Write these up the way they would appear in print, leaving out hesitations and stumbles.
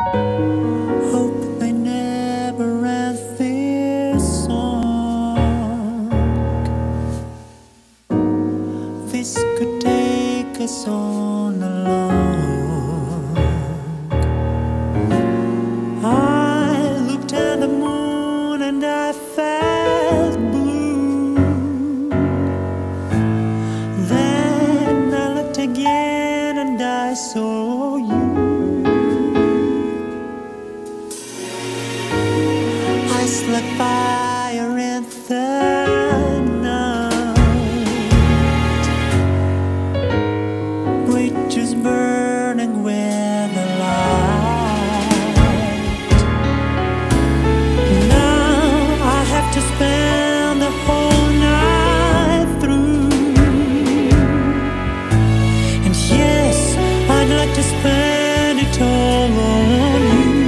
Hope they never end this song. This could take us on along. I looked at the moon and I felt blue. Then I looked again and I saw you. It's like fire in the night, bridges burning with the light. Now I have to spend the whole night through, and yes, I'd like to spend it all on you.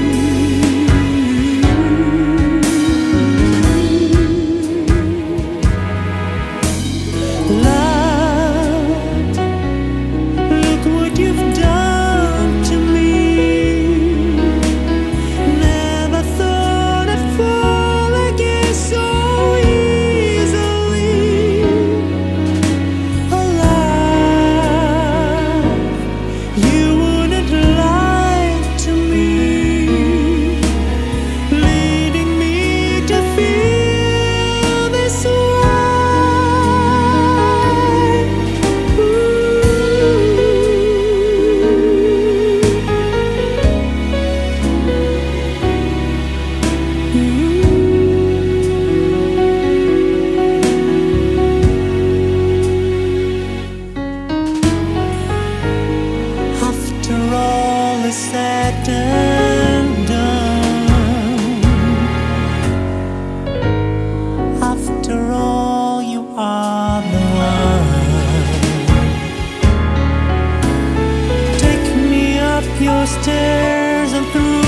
Said and done, after all, you are the one. Take me up your stairs and through.